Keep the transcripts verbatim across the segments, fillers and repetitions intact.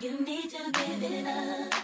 You need to give it up.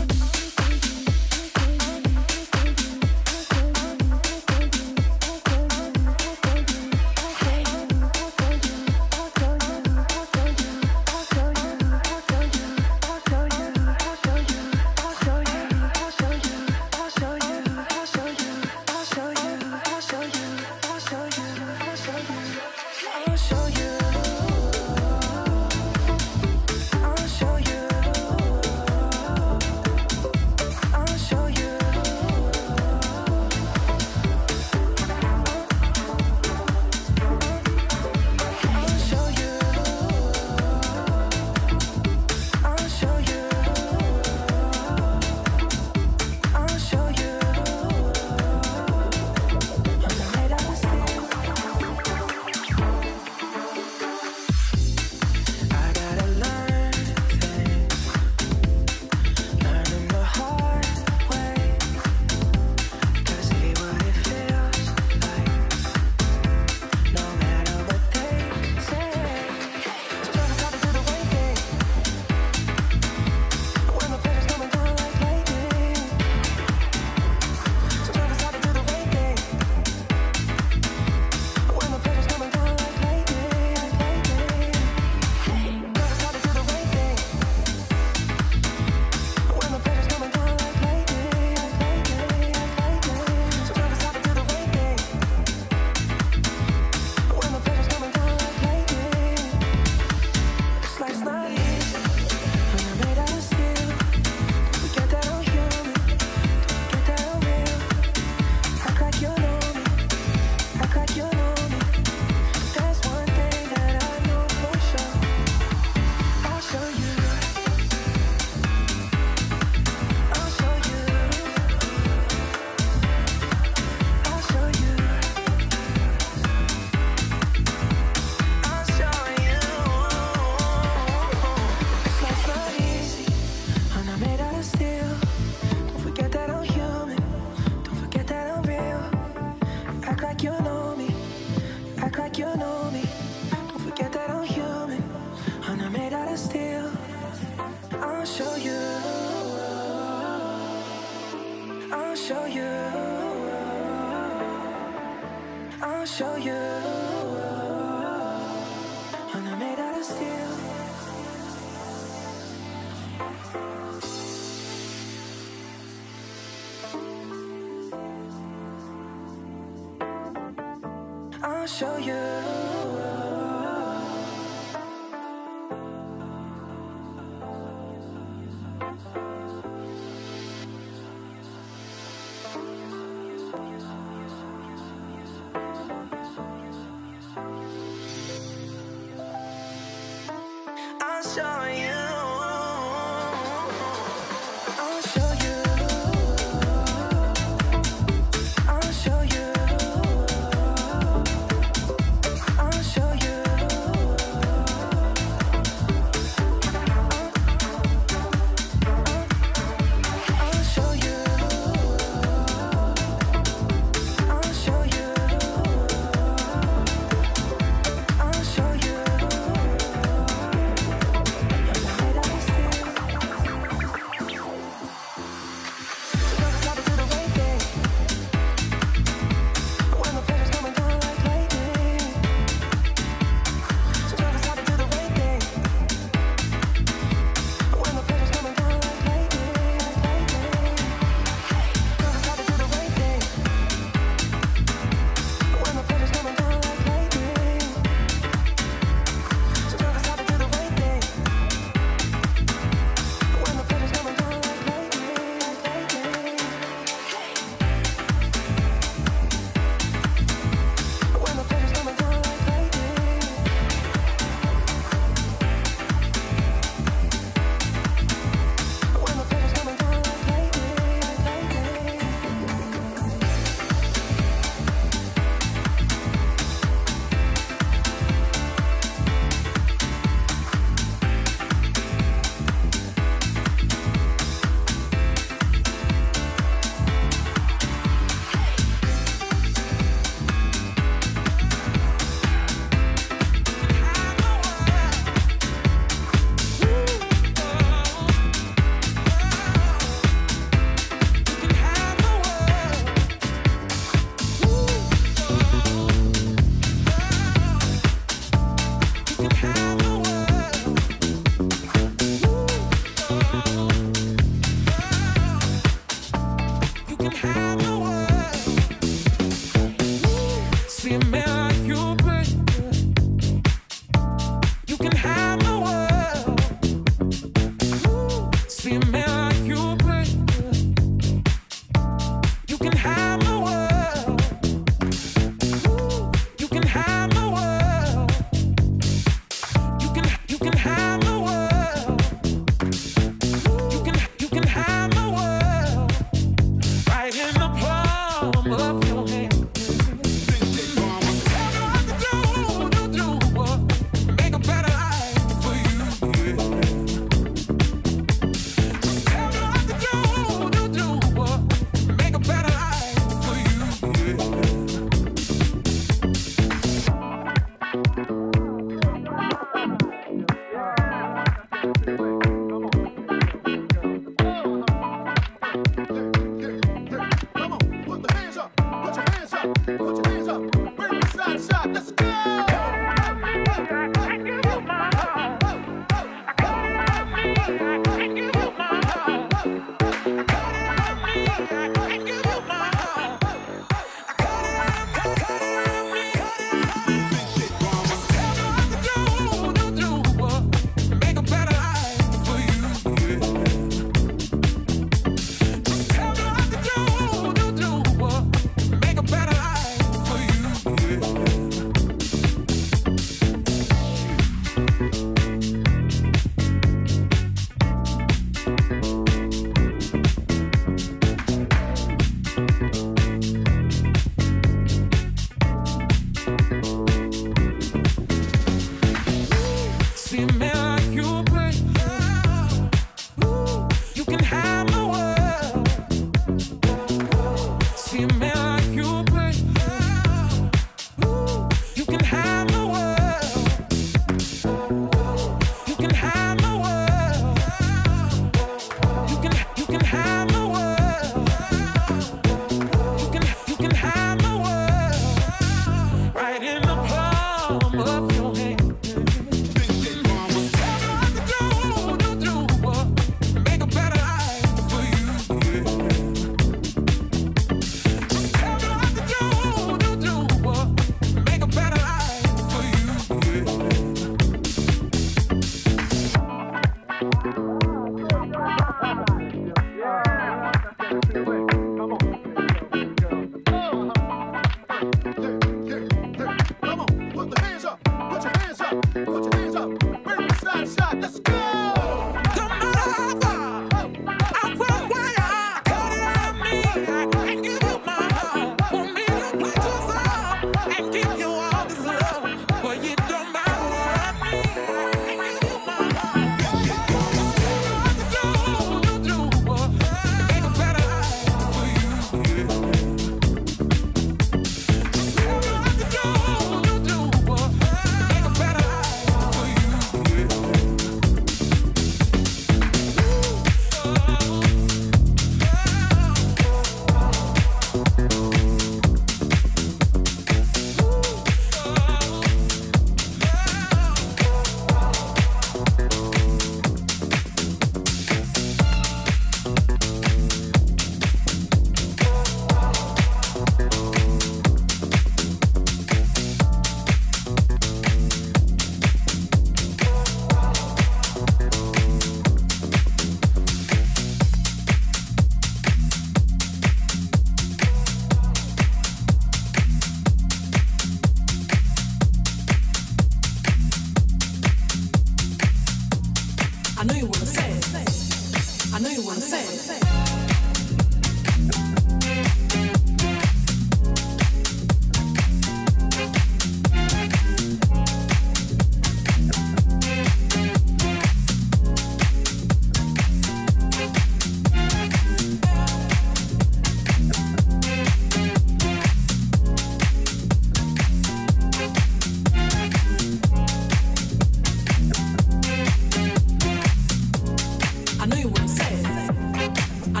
I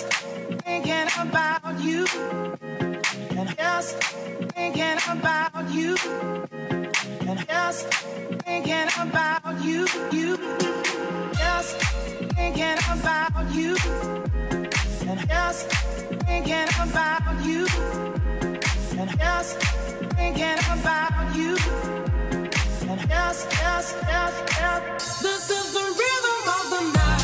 just thinking about you, and just thinking about you, and just thinking about you, you, just thinking about you, and just thinking about you, and just thinking about you, and just, just, just, just. This is the rhythm of the night.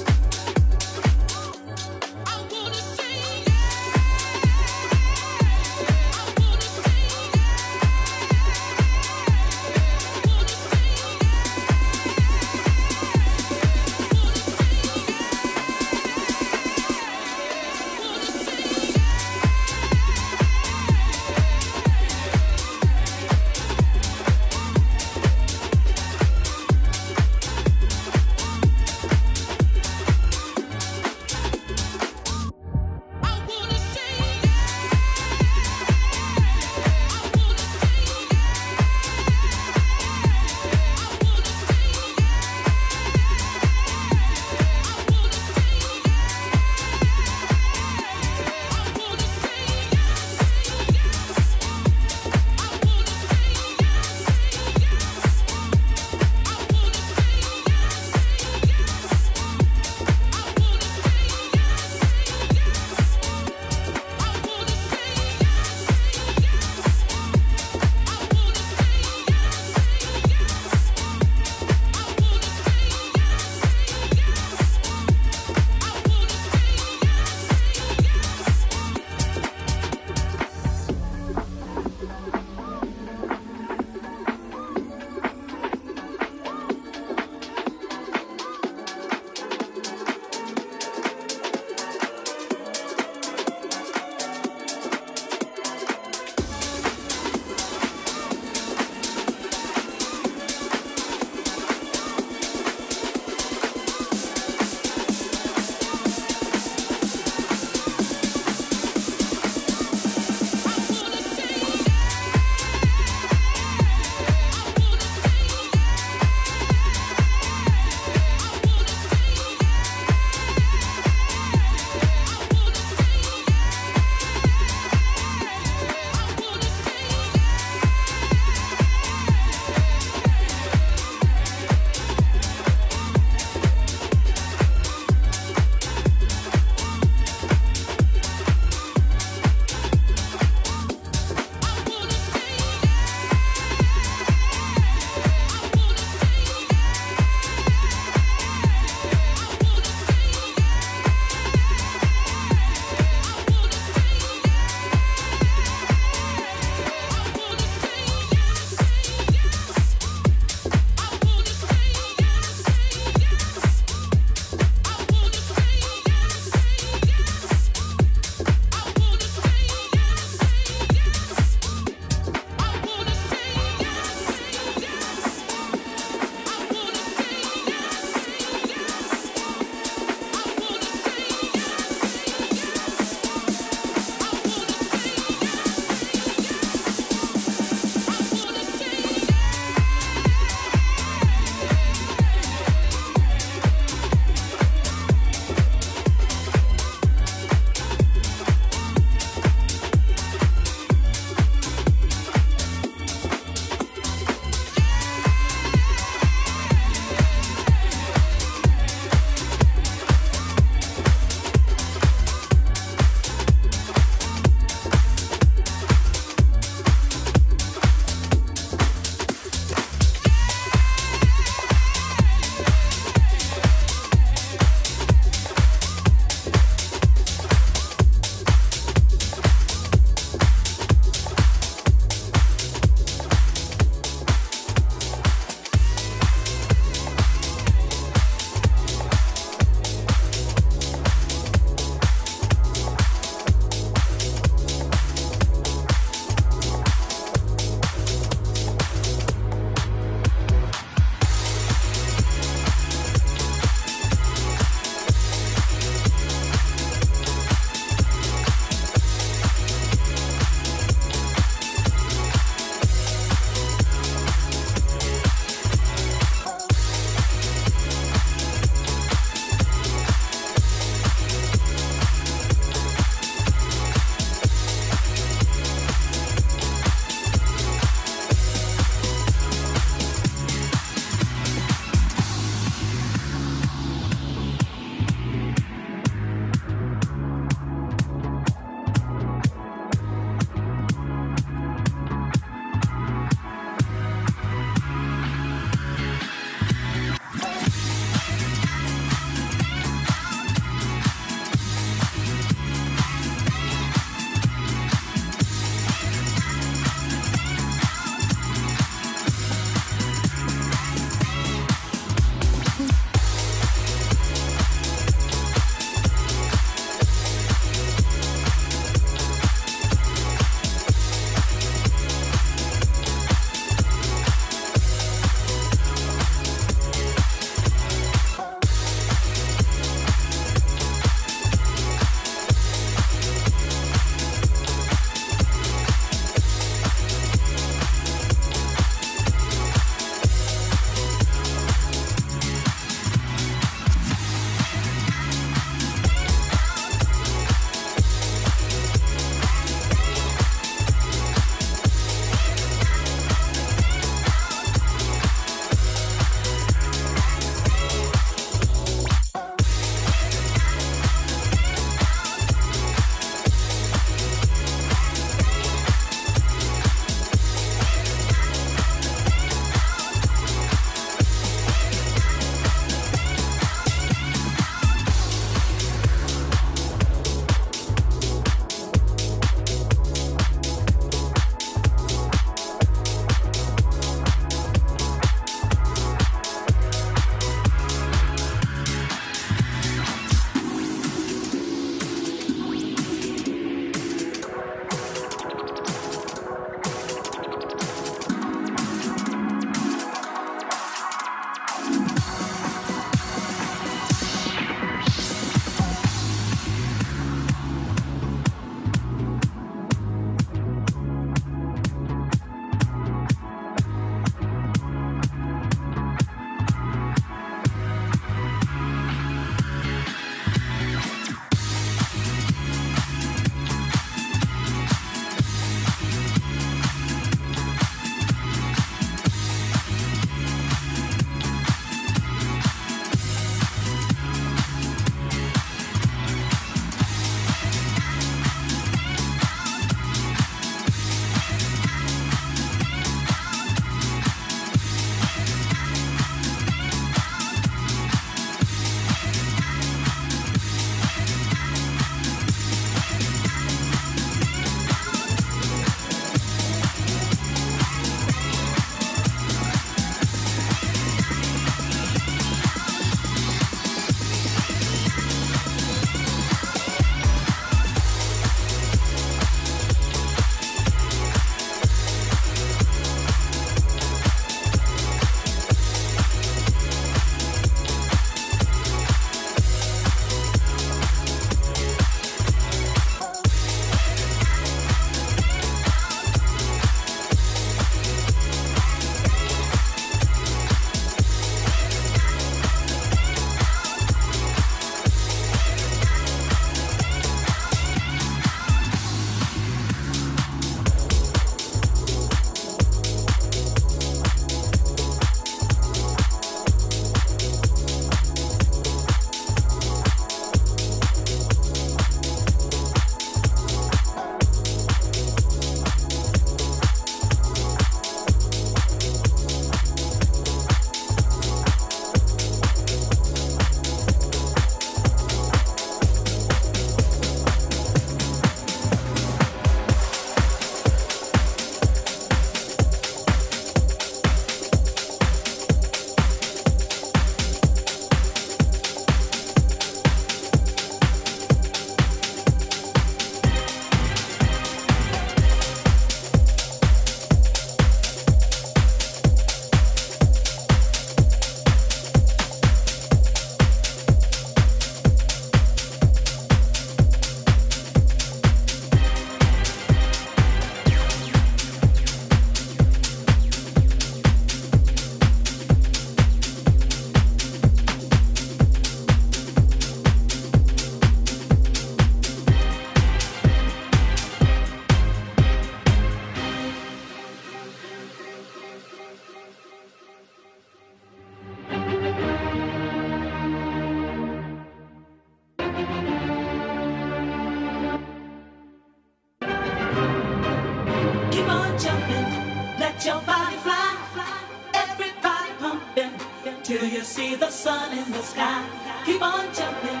see the sun in the sky. Keep on jumping,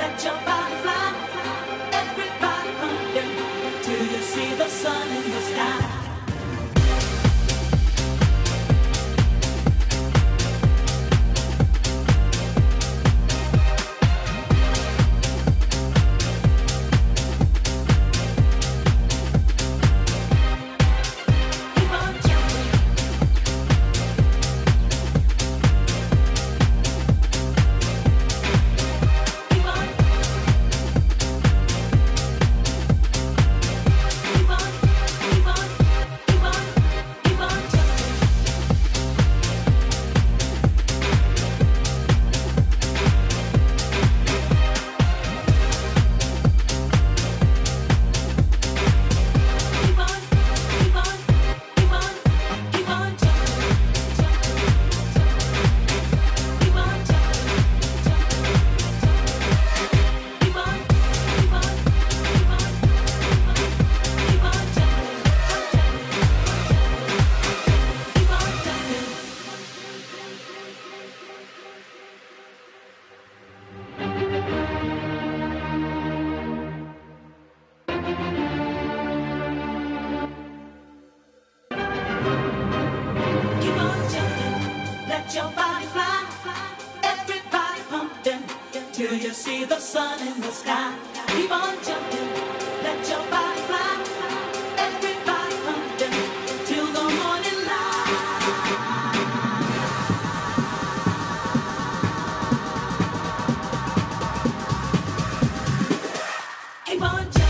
let your body fly. Everybody pumping till you see the sun in the sky. Keep on jumping.